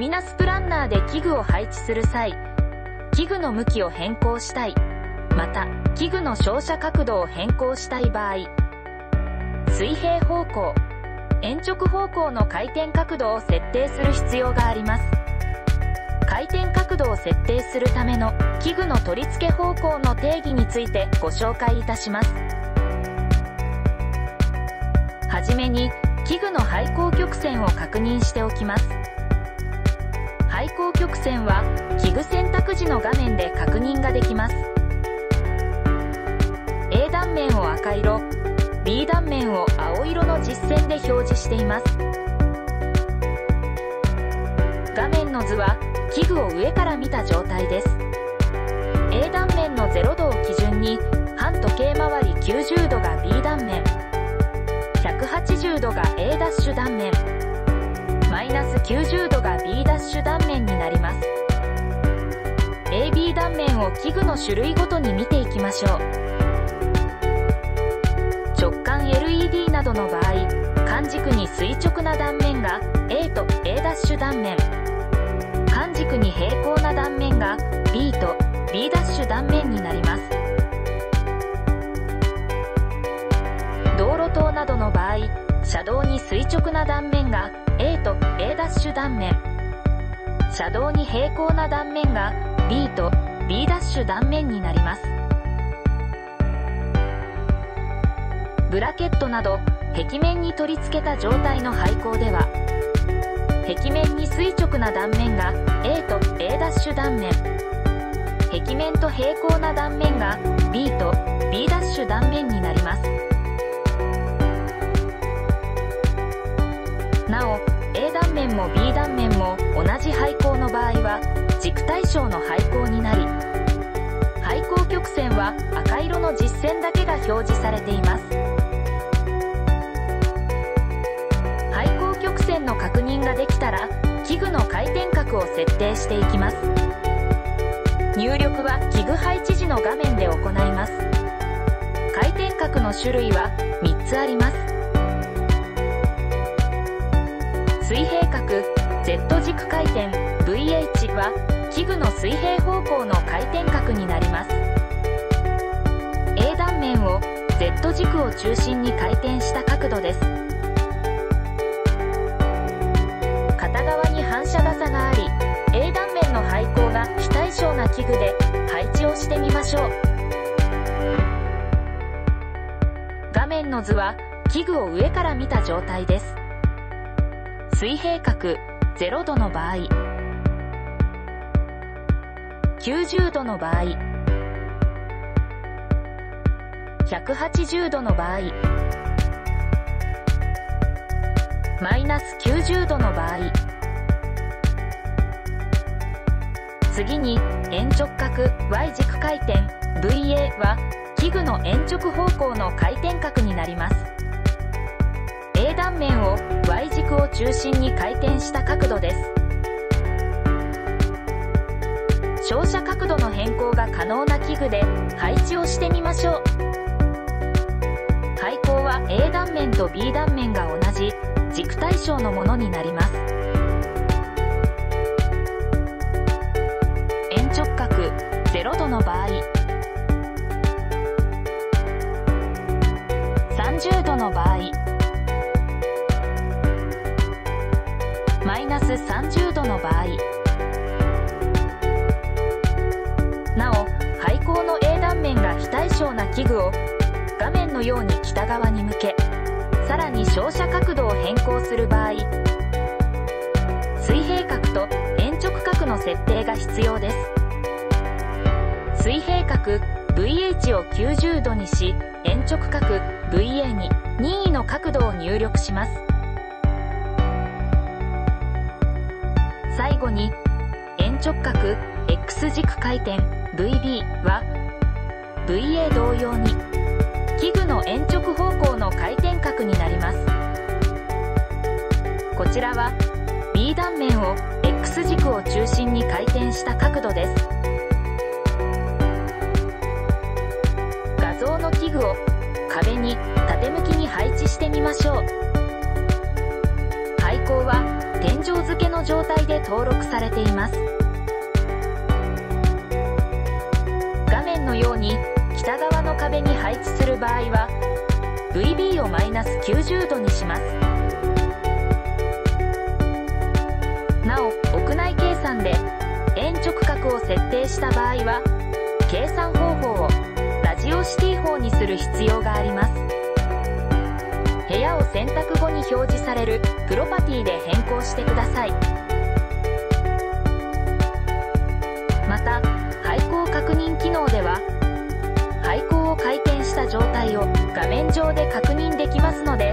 ミナスプランナーで器具を配置する際、器具の向きを変更したい、また器具の照射角度を変更したい場合、水平方向、鉛直方向の回転角度を設定する必要があります。回転角度を設定するための器具の取り付け方向の定義についてご紹介いたします。はじめに器具の配光曲線を確認しておきます。配光曲線は器具選択時の画面で確認ができます。A 断面を赤色、B 断面を青色の実線で表示しています。画面の図は器具を上から見た状態です。A 断面の0度を基準に反時計回り90度が B 断面、180度が A ダッシュ断面、マイナス90度が B ダッシュ断面になります。 AB 断面を器具の種類ごとに見ていきましょう。直管 LED などの場合、管軸に垂直な断面が A と A ダッシュ断面、管軸に平行な断面が B と B ダッシュ断面になります。道路灯などの場合、車道に垂直な断面が A と A ダッシュ断面、車道に平行な断面が B と B ダッシュ断面になります。ブラケットなど壁面に取り付けた状態の配光では、壁面に垂直な断面が A と A ダッシュ断面、壁面と平行な断面が B と B ダッシュ断面になります。なお、 A 断面も B 断面も同じ配光の場合は軸対称の配光になり、配光曲線は赤色の実線だけが表示されています。配光曲線の確認ができたら、器具の回転角を設定していきます。入力は器具配置時の画面で行います。回転角の種類は3つあります。水平角 Z 軸回転 VH は器具の水平方向の回転角になります。 A 断面を Z 軸を中心に回転した角度です。片側に反射傘があり、 A 断面の配光が非対称な器具で配置をしてみましょう。画面の図は器具を上から見た状態です。水平角0度の場合、90度の場合、180度の場合、マイナス90度の場合、次に鉛直角 Y 軸回転 VA は器具の鉛直方向の回転角になります。A 断面を Y 軸を中心に回転した角度です。照射角度の変更が可能な器具で配置をしてみましょう。配光は A 断面と B 断面が同じ軸対称のものになります。鉛直角0度の場合、30度の場合、マイナス30度の場合。なお、配光の A 断面が非対称な器具を画面のように北側に向け、さらに照射角度を変更する場合、水平角と鉛直角の設定が必要です。水平角 VH を90度にし、鉛直角 VA に任意の角度を入力します。最後に鉛直角 X 軸回転 VB は VA 同様に器具の鉛直方向の回転角になります。こちらは B 断面を X 軸を中心に回転した角度です。画像の器具を壁に縦向きに配置してみましょう。配光は天井付けの状態で取登録されています。画面のように北側の壁に配置する場合は VB を-90度にします。なお、屋内計算で円直角を設定した場合は計算方法をラジオシティ法にする必要があります。部屋を選択後に表示されるプロパティで変更してください。また、配光確認機能では配光を回転した状態を画面上で確認できますので、